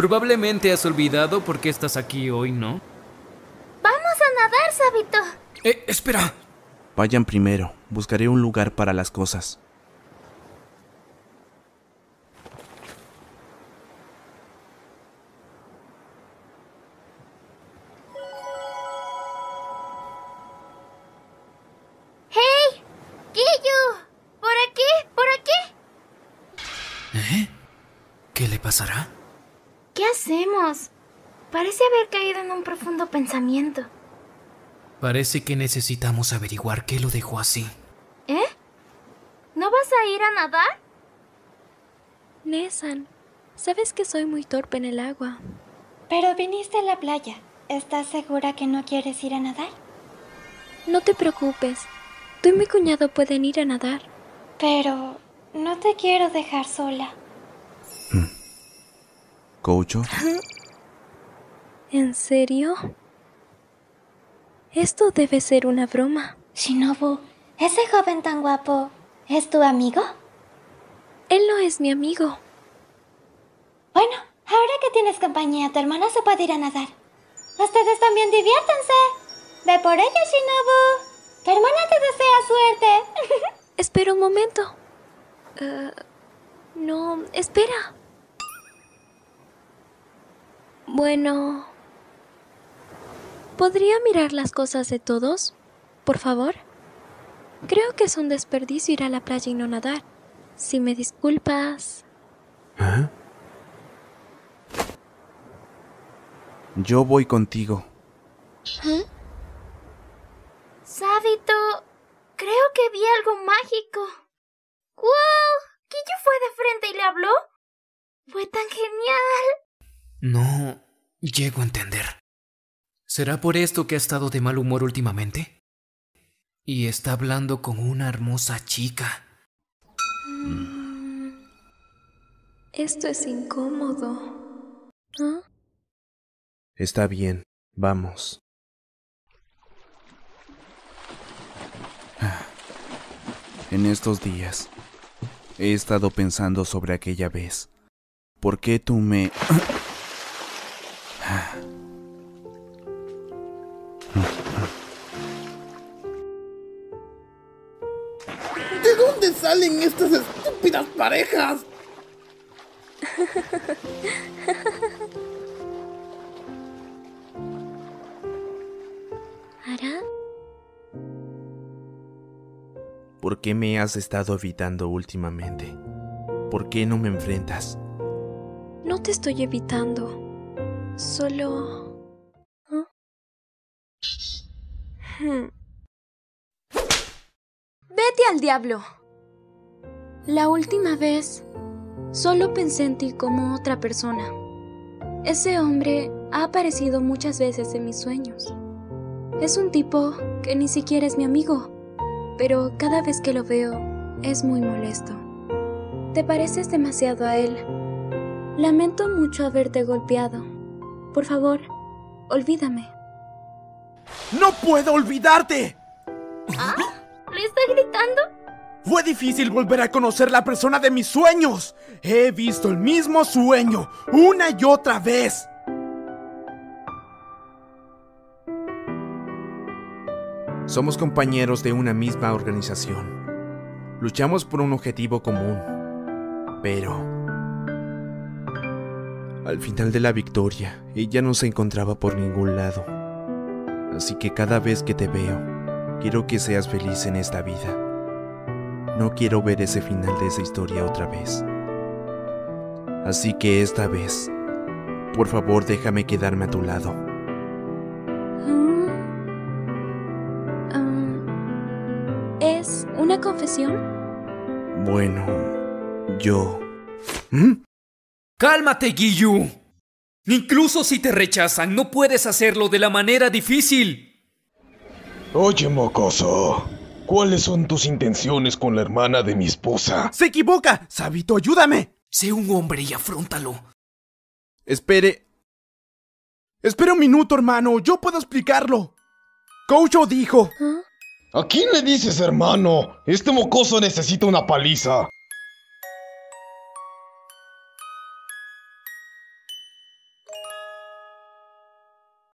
Probablemente has olvidado por qué estás aquí hoy, ¿no? ¡Vamos a nadar, Sabito! ¡Espera! Vayan primero. Buscaré un lugar para las cosas. ¡Hey! ¡Giyu! ¡Por aquí! ¡Por aquí! ¿Eh? ¿Qué le pasará? ¿Qué hacemos? Parece haber caído en un profundo pensamiento. Parece que necesitamos averiguar qué lo dejó así. ¿Eh? ¿No vas a ir a nadar? Nesan, sabes que soy muy torpe en el agua. Pero viniste a la playa. ¿Estás segura que no quieres ir a nadar? No te preocupes. Tú y mi cuñado pueden ir a nadar. Pero no te quiero dejar sola. ¿Kocho? ¿En serio? Esto debe ser una broma. Shinobu, ese joven tan guapo, ¿es tu amigo? Él no es mi amigo. Bueno, ahora que tienes compañía, tu hermana se puede ir a nadar. Ustedes también diviértanse. Ve por ella, Shinobu. Tu hermana te desea suerte. Espera un momento. No, espera. Bueno... ¿Podría mirar las cosas de todos, por favor? Creo que es un desperdicio ir a la playa y no nadar. Si me disculpas... ¿Eh? Yo voy contigo. ¿Eh? Sabito, creo que vi algo mágico. ¡Wow! ¿Giyu fue de frente y le habló? ¡Fue tan genial! No llego a entender. ¿Será por esto que ha estado de mal humor últimamente? Y está hablando con una hermosa chica. Esto es incómodo. ¿Ah? Está bien, vamos. En estos días, he estado pensando sobre aquella vez. ¿Por qué tú me...? ¿De dónde salen estas estúpidas parejas? ¿Ara? ¿Por qué me has estado evitando últimamente? ¿Por qué no me enfrentas? No te estoy evitando. Solo... ¡Vete al diablo! La última vez, solo pensé en ti como otra persona. Ese hombre ha aparecido muchas veces en mis sueños. Es un tipo que ni siquiera es mi amigo, pero cada vez que lo veo, es muy molesto. Te pareces demasiado a él. Lamento mucho haberte golpeado. Por favor, olvídame. ¡No puedo olvidarte! ¿Ah? ¿Le está gritando? Fue difícil volver a conocer la persona de mis sueños. He visto el mismo sueño, una y otra vez. Somos compañeros de una misma organización. Luchamos por un objetivo común. Pero... al final de la victoria, ella no se encontraba por ningún lado. Así que cada vez que te veo, quiero que seas feliz en esta vida. No quiero ver ese final de esa historia otra vez. Así que esta vez, por favor, déjame quedarme a tu lado. ¿Es una confesión? Bueno, yo... ¡Cálmate, Giyu! Incluso si te rechazan, no puedes hacerlo de la manera difícil. Oye, mocoso, ¿cuáles son tus intenciones con la hermana de mi esposa? ¡Se equivoca! ¡Sabito, ayúdame! Sé un hombre y afróntalo. Espere... espera un minuto, hermano. Yo puedo explicarlo. Kocho dijo... ¿Ah? ¿A quién le dices, hermano? Este mocoso necesita una paliza.